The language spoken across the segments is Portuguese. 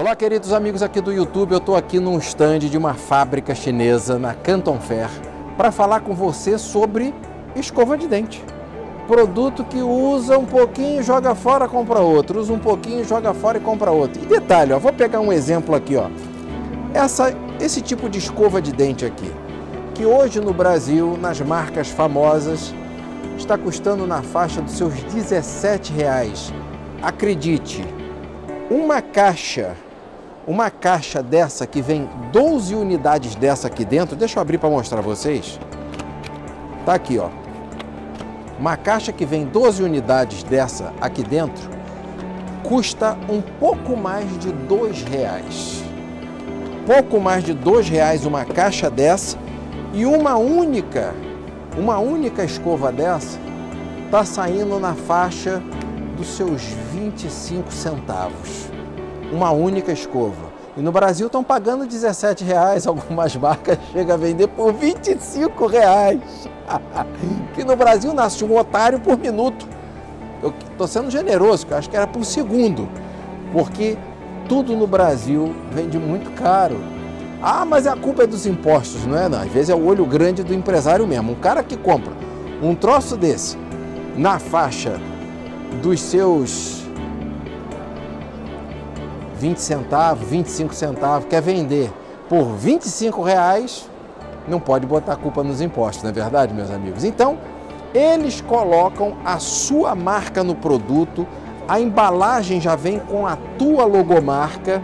Olá, queridos amigos aqui do YouTube, eu estou aqui num stand de uma fábrica chinesa na Canton Fair para falar com você sobre escova de dente. Produto que usa um pouquinho, joga fora, compra outro. Usa um pouquinho, joga fora e compra outro. E detalhe, ó, vou pegar um exemplo aqui, ó. Esse tipo de escova de dente aqui, que hoje no Brasil, nas marcas famosas, está custando na faixa dos seus R$17. Acredite, uma caixa dessa que vem 12 unidades dessa aqui dentro, deixa eu abrir para mostrar vocês. Tá aqui, ó. Uma caixa que vem 12 unidades dessa aqui dentro custa um pouco mais de R$2. Pouco mais de R$2 uma caixa dessa, e uma única escova dessa tá saindo na faixa dos seus 25 centavos. Uma única escova. E no Brasil estão pagando R$17, algumas marcas chegam a vender por R$25. Que no Brasil nasce um otário por minuto. Eu estou sendo generoso, eu acho que era por segundo, porque tudo no Brasil vende muito caro. Ah, mas a culpa é dos impostos, não é? Não, às vezes é o olho grande do empresário mesmo. Um cara que compra um troço desse na faixa dos seus 20 centavos, 25 centavos, quer vender por R$25, não pode botar a culpa nos impostos, não é verdade, meus amigos? Então, eles colocam a sua marca no produto, a embalagem já vem com a tua logomarca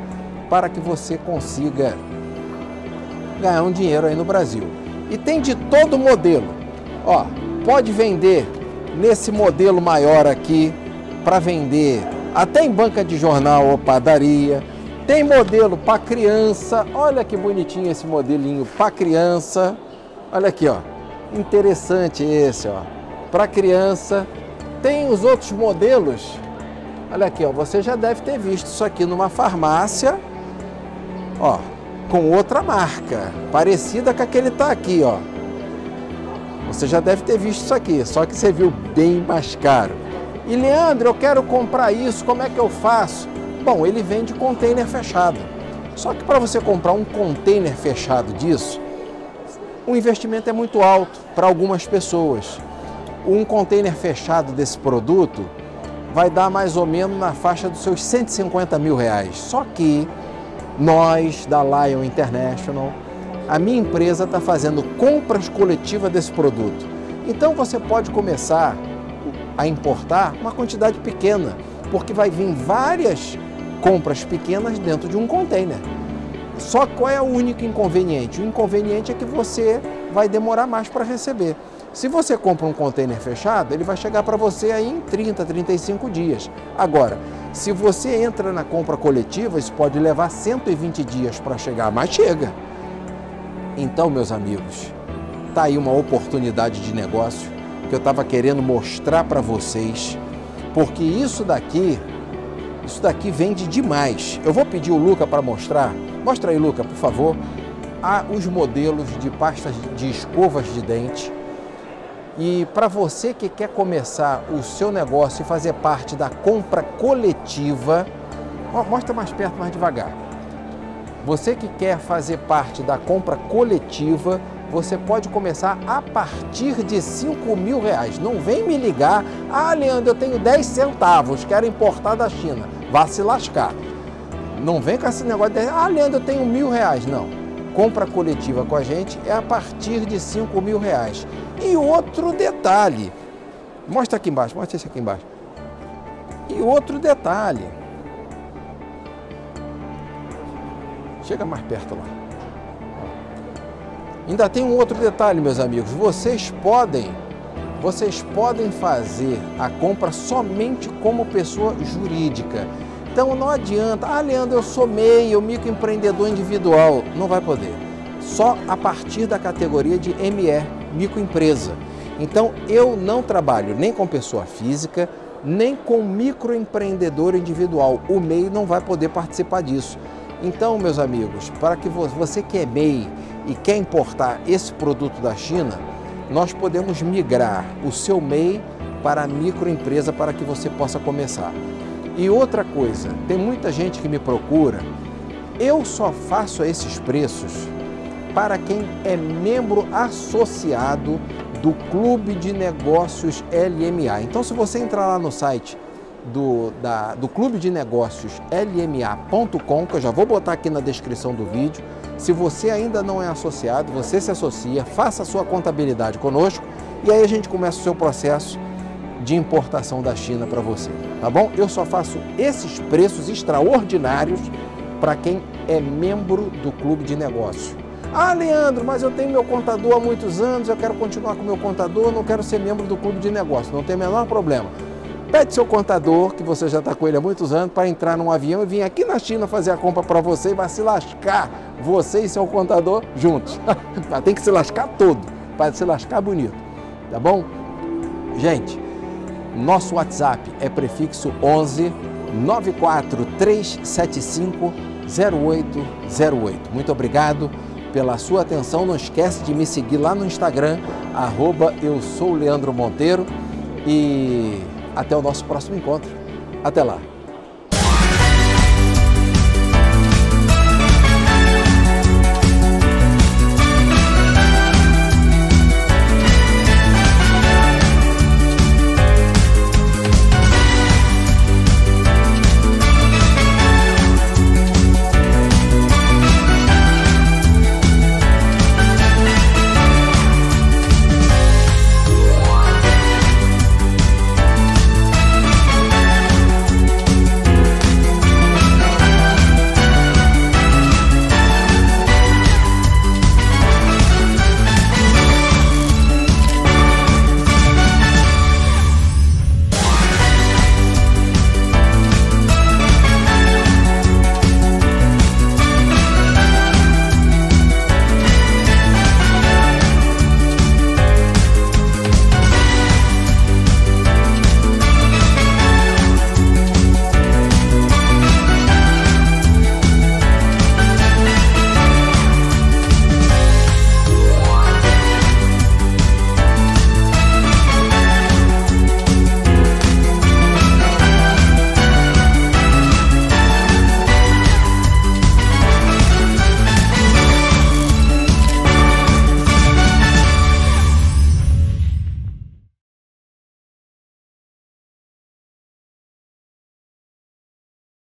para que você consiga ganhar um dinheiro aí no Brasil. E tem de todo modelo. Ó, pode vender nesse modelo maior aqui para vender até em banca de jornal ou padaria. Tem modelo para criança, olha que bonitinho esse modelinho para criança. Olha aqui, ó, interessante esse, ó, para criança. Tem os outros modelos, olha aqui, ó, você já deve ter visto isso aqui numa farmácia, ó, com outra marca, parecida com aquele tá aqui, ó. Você já deve ter visto isso aqui, só que você viu bem mais caro. E Leandro, eu quero comprar isso, como é que eu faço? Bom, ele vende container fechado. Só que para você comprar um container fechado disso, o investimento é muito alto para algumas pessoas. Um container fechado desse produto vai dar mais ou menos na faixa dos seus R$150 mil. Só que nós, da Lion International, a minha empresa está fazendo compras coletivas desse produto. Então você pode começar a importar uma quantidade pequena, porque vai vir várias compras pequenas dentro de um container. Só qual é o único inconveniente? O inconveniente é que você vai demorar mais para receber. Se você compra um container fechado, ele vai chegar para você aí em 30, 35 dias. Agora, se você entra na compra coletiva, isso pode levar 120 dias para chegar, mas chega. Então, meus amigos, tá aí uma oportunidade de negócio que eu estava querendo mostrar para vocês, porque isso daqui vende demais. Eu vou pedir o Luca para mostrar. Mostra aí, Luca, por favor, os modelos de pastas de escovas de dente. E para você que quer começar o seu negócio e fazer parte da compra coletiva, mostra mais perto, mais devagar. Você que quer fazer parte da compra coletiva, você pode começar a partir de R$5 mil. Não vem me ligar, ah, Leandro, eu tenho 10 centavos, quero importar da China. Vá se lascar. Não vem com esse negócio de, ah, Leandro, eu tenho R$1.000. Não. Compra coletiva com a gente é a partir de R$5 mil. E outro detalhe, mostra aqui embaixo, mostra esse aqui embaixo. E outro detalhe. Chega mais perto lá. Ainda tem um outro detalhe, meus amigos, vocês podem fazer a compra somente como pessoa jurídica. Então não adianta, ah, Leandro, eu sou MEI, microempreendedor individual, não vai poder. Só a partir da categoria de ME, microempresa. Então eu não trabalho nem com pessoa física, nem com microempreendedor individual. O MEI não vai poder participar disso. Então, meus amigos, para que você que é MEI e quer importar esse produto da China, nós podemos migrar o seu MEI para a microempresa para que você possa começar. E outra coisa, tem muita gente que me procura, eu só faço esses preços para quem é membro associado do Clube de Negócios LMA. Então, se você entrar lá no site do Clube de Negócios LMA.com, que eu já vou botar aqui na descrição do vídeo, se você ainda não é associado, você se associa, faça a sua contabilidade conosco e aí a gente começa o seu processo de importação da China para você, tá bom? Eu só faço esses preços extraordinários para quem é membro do Clube de Negócios. Ah, Leandro, mas eu tenho meu contador há muitos anos, eu quero continuar com meu contador, não quero ser membro do Clube de Negócios. Não tem o menor problema. Pede seu contador, que você já está com ele há muitos anos, para entrar num avião e vir aqui na China fazer a compra para você e vai se lascar, você e seu contador juntos. Tem que se lascar todo, para se lascar bonito, tá bom? Gente, nosso WhatsApp é prefixo 11 94375 0808. Muito obrigado pela sua atenção, não esquece de me seguir lá no Instagram, @eu sou Leandro Monteiro, e até o nosso próximo encontro. Até lá!